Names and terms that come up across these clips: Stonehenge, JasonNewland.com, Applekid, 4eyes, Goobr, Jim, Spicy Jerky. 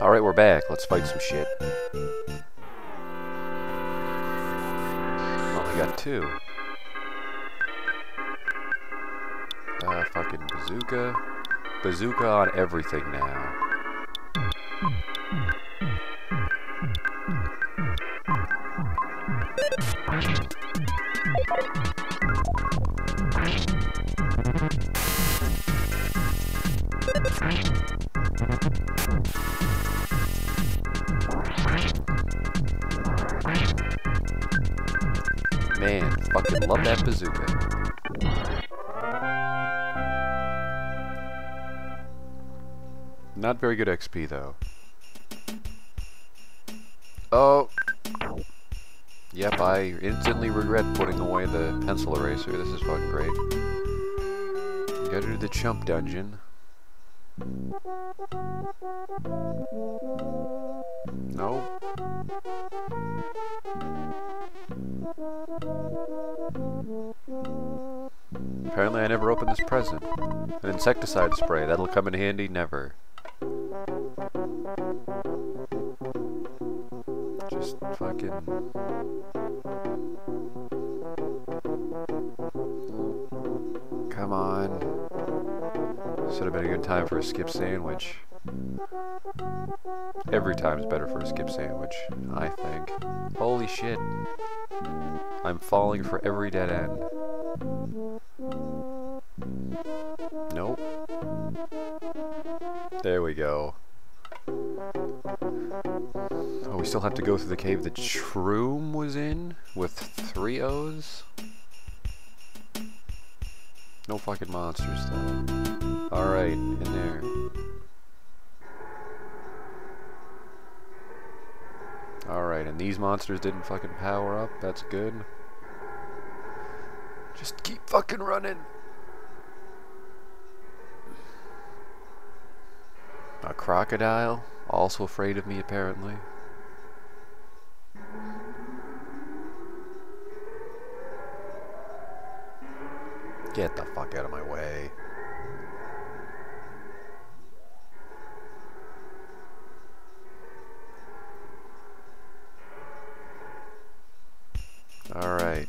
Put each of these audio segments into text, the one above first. Alright, we're back. Let's fight some shit. Only got two. Fucking bazooka. Bazooka on everything now. Man, fucking love that bazooka. Not very good XP, though. Oh! Yep, I instantly regret putting away the pencil eraser. This is fucking great. Gotta do the chump dungeon. No. Apparently I never opened this present. An insecticide spray. That'll come in handy never. Just fucking... Come on. This would have been a good time for a skip sandwich. Every time is better for a skip sandwich, I think. Holy shit. I'm falling for every dead end. Nope. There we go. Oh, we still have to go through the cave that Shroom was in with 3 O's? No fucking monsters, though. Alright, in there. Alright, and these monsters didn't fucking power up. That's good. Just keep fucking running. A crocodile, also afraid of me apparently. Get the fuck out of my way. All right.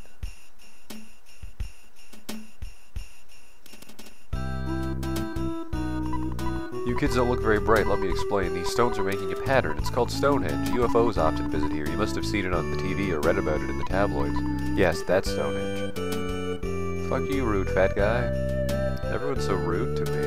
You kids don't look very bright, let me explain. These stones are making a pattern. It's called Stonehenge. UFOs often visit here. You must have seen it on the TV or read about it in the tabloids. Yes, that's Stonehenge. Fuck you, rude fat guy. Everyone's so rude to me.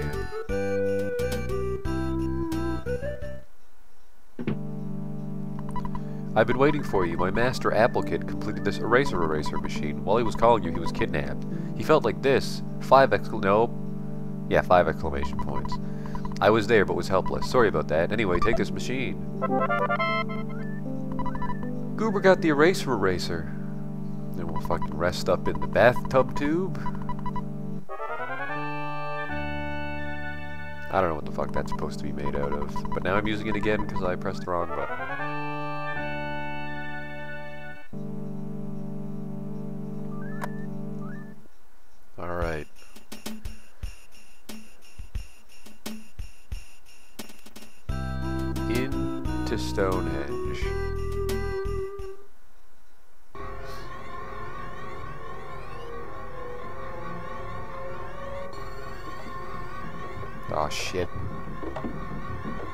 I've been waiting for you. My master Applekid completed this eraser machine. While he was calling you, he was kidnapped. He felt like this. Five exclamation points. I was there, but was helpless. Sorry about that. Anyway, take this machine. Goobr got the eraser. Then we'll fucking rest up in the bathtub tube. I don't know what the fuck that's supposed to be made out of. But now I'm using it again because I pressed the wrong button. Alright. To Stonehenge. Aw, shit.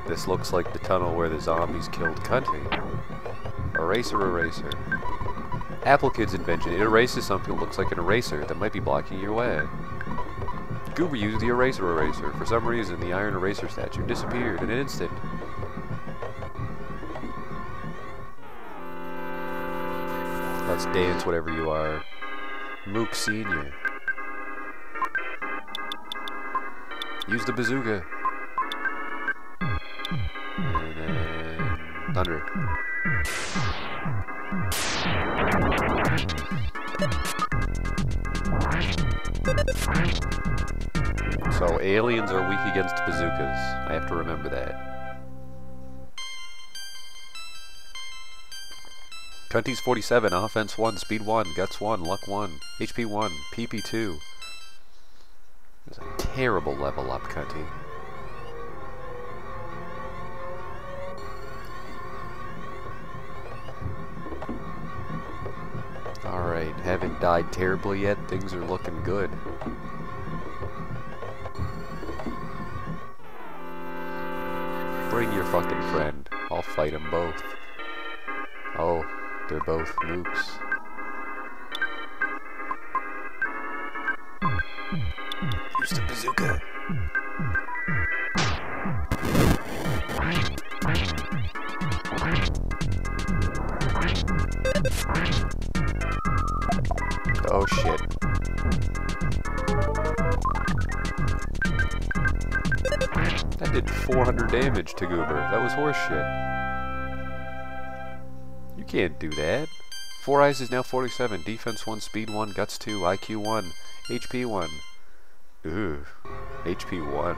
This looks like the tunnel where the zombies killed Cunty. Eraser. Applekid's invention. It erases something that looks like an eraser that might be blocking your way. Goobr used the eraser. For some reason, the iron eraser statue disappeared in an instant. Let's dance, whatever you are. Mook Senior. Use the bazooka. And then... Thunder. So, aliens are weak against bazookas. I have to remember that. Cunty's 47, offense 1, speed 1, guts 1, luck 1, HP 1, PP 2. That's a terrible level up, Cunty. haven't died terribly yet, things are looking good. Bring your fucking friend. I'll fight them both. Oh, they're both nukes. Use the bazooka. Oh shit. That did 400 damage to Goobr. That was horseshit. You can't do that. 4eyes is now 47. Defense 1, speed 1, guts 2, IQ 1, HP 1. Ooh, HP 1.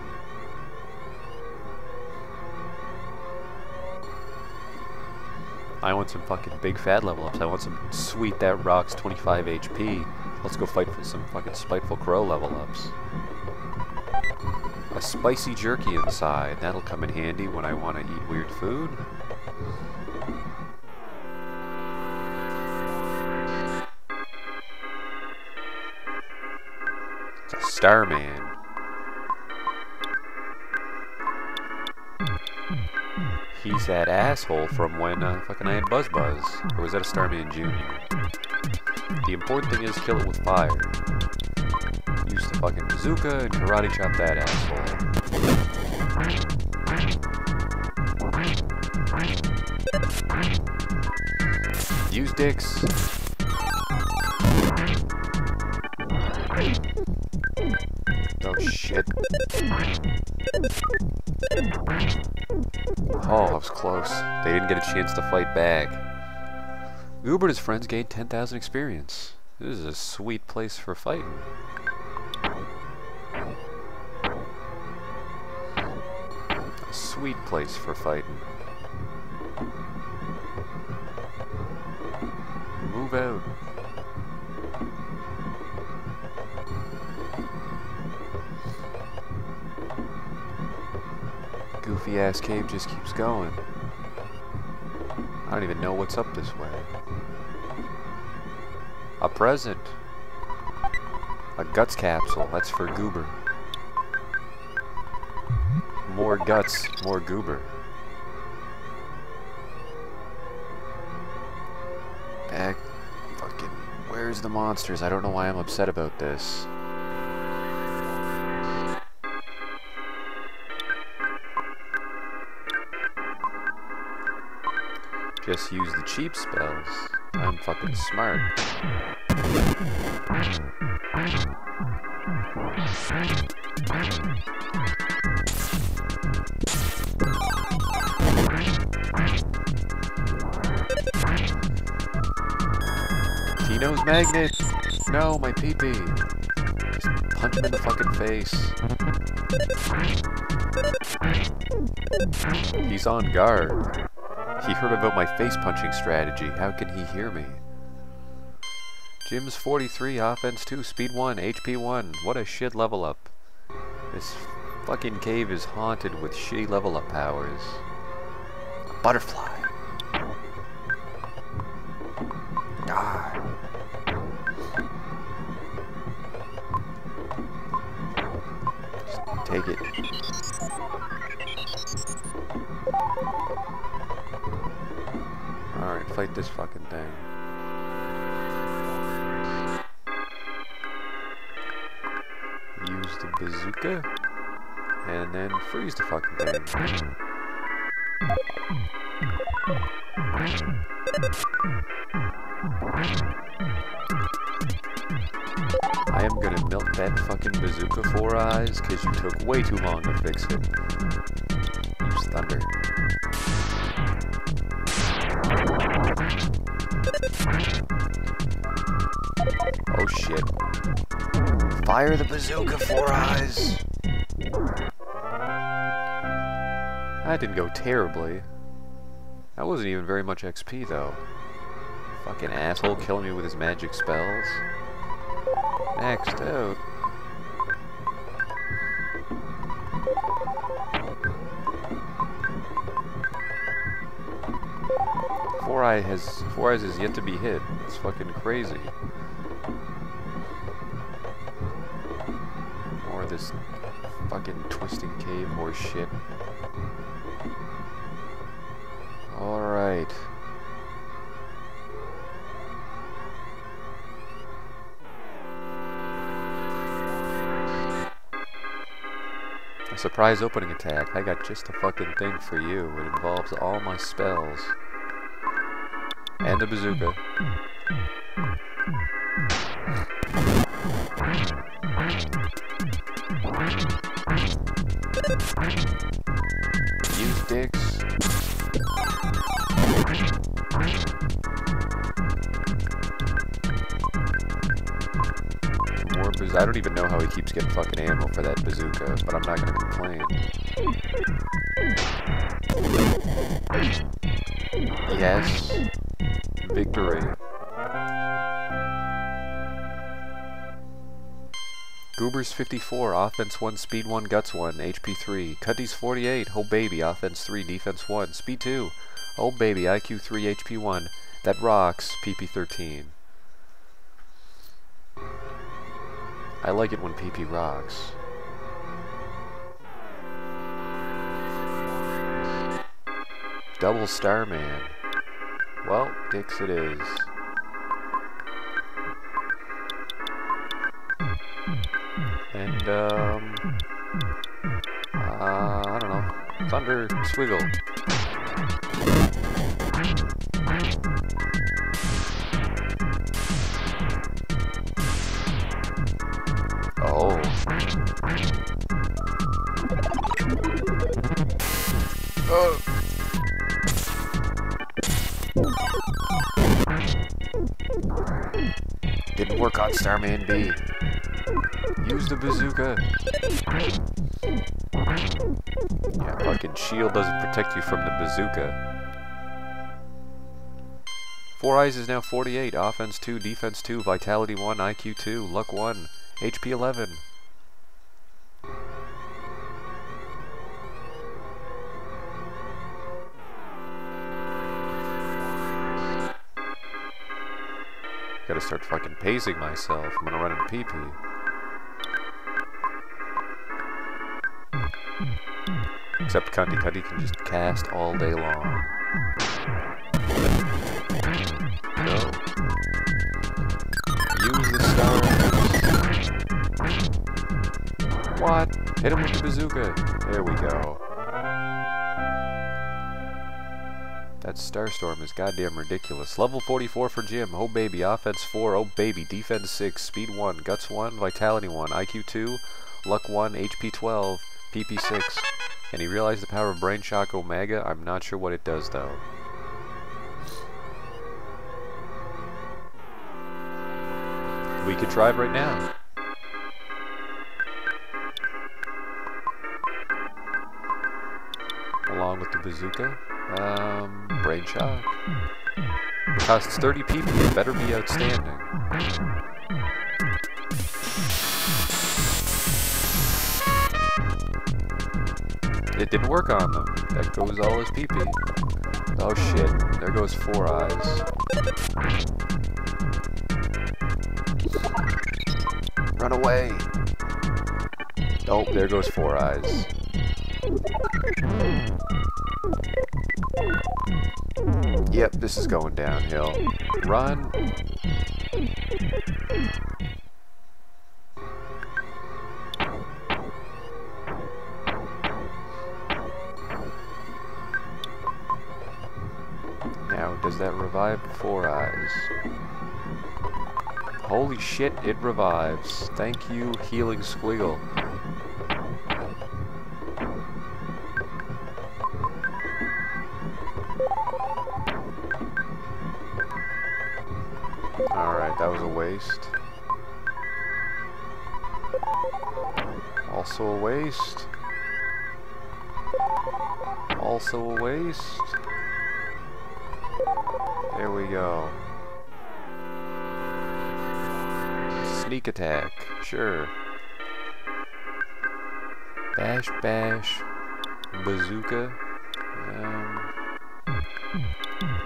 I want some fucking big fat level ups. I want some sweet that rocks 25 HP. Let's go fight for some fucking spiteful crow level ups. A spicy jerky inside. That'll come in handy when I want to eat weird food. It's a Starman. He's that asshole from when fucking I had Buzz Buzz. Or was that a Starman Jr.? The important thing is kill it with fire. Use the fucking bazooka and karate chop that asshole. Use dicks. Oh shit. Oh, that was close. They didn't get a chance to fight back. Goobr and his friends gained 10,000 experience. This is a sweet place for fighting. A sweet place for fighting. Move out. Goofy ass cave just keeps going. I don't even know what's up this way. A present. A guts capsule. That's for Goobr. More guts, more Goobr. Back. Fucking. Where's the monsters? I don't know why I'm upset about this. Just use the cheap spells. I'm fucking smart. Tino's magnet! No, my pee-pee! Just punch him in the fucking face. He's on guard. He heard about my face-punching strategy. How can he hear me? Jim's 43, offense 2, speed 1, HP 1. What a shit level up. This fucking cave is haunted with shitty level up powers. A butterfly. Ah. Just take it. Fight this fucking thing. Use the bazooka and then freeze the fucking thing. I am gonna melt that fucking bazooka, 4eyes, cause you took way too long to fix it. Use thunder. Oh shit. Fire the bazooka, 4eyes! That didn't go terribly. That wasn't even very much XP though. Fucking asshole killing me with his magic spells. Next out. Four eyes has yet to be hit. It's fucking crazy. this fucking twisting cave horse shit. Alright. A surprise opening attack. I got just the fucking thing for you. It involves all my spells. And a bazooka. Use dicks. More booze. I don't even know how he keeps getting fucking ammo for that bazooka, but I'm not gonna complain. Yes. Victory. Goobr's 54, offense 1, speed 1, guts 1, HP 3. Cutty's 48, oh baby, offense 3, defense 1, speed 2. Oh baby, IQ 3, HP 1. That rocks, PP 13. I like it when PP rocks. Double Starman. Well, dicks it is. And, I don't know. Thunder Swiggle. Oh. Oh. Didn't work on Starman B. Use the bazooka. Yeah, fucking shield doesn't protect you from the bazooka. 4eyes is now 48. Offense 2, defense 2, vitality 1, IQ 2, luck 1, HP 11. Gotta start fucking pacing myself. I'm gonna run into PP. Except Cunty can just cast all day long. No. Use the stones. What? Hit him with the bazooka. There we go. That Starstorm is goddamn ridiculous. Level 44 for Jim. Oh baby, offense 4. Oh baby, defense 6. Speed 1, guts 1, vitality 1, IQ 2, luck 1, HP 12, PP 6. And he realized the power of Brain Shock Omega. I'm not sure what it does though. We could try it right now. Along with the bazooka. Brain Shock. It costs 30 PP, it better be outstanding. It didn't work on them. That goes all as PP. Oh shit, there goes 4eyes. Run away! Oh, there goes 4eyes. Yep, this is going downhill. Run! Now, does that revive 4eyes? Holy shit, it revives. Thank you, Healing Squiggle. That was a waste. Also a waste. Also a waste. There we go. Sneak attack. Sure. Bash, bash. Bazooka.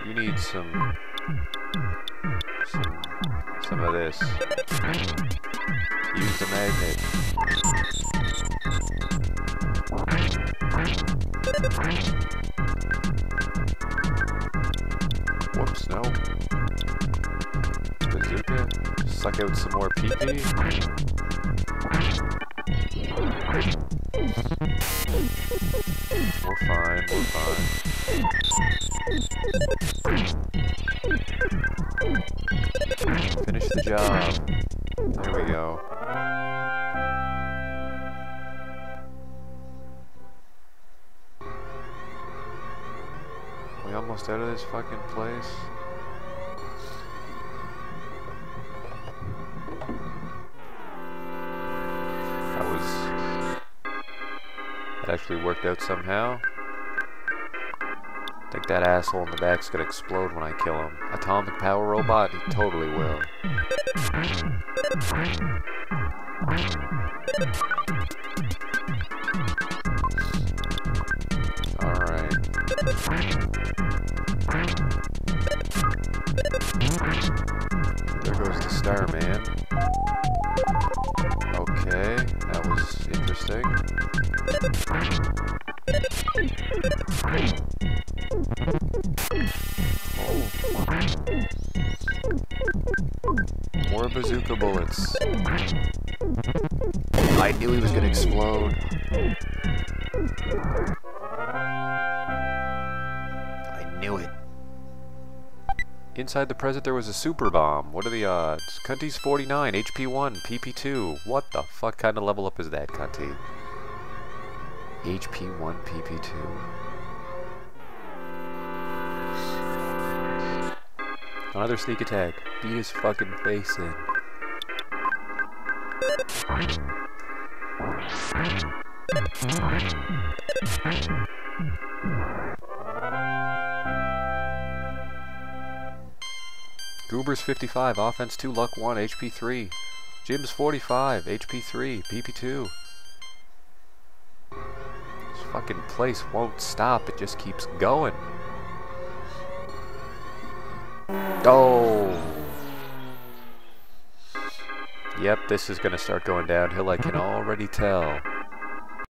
You need some some of this. Use the magnet. Whoops, no. Bazooka. Suck out some more pee-pee. We're fine, we're fine. Finish the job. There we go. We almost out of this fucking place. Actually worked out somehow. I think that asshole in the back's gonna explode when I kill him. Atomic power robot? He totally will. Alright. There goes the Starman. Okay, that was interesting. Oh. More bazooka bullets. I knew he was gonna explode. I knew it. Inside the present there was a super bomb. What are the odds? Cunty's 49, HP 1, PP 2. What the fuck kind of level up is that, Cunty? HP 1, PP 2. Another sneak attack. Beat his fucking face in. Goobr's 55, offense 2, luck 1, HP 3. Jim's 45, HP 3, PP 2. Fucking place won't stop, it just keeps going. Oh! Yep, this is gonna start going downhill, I can already tell.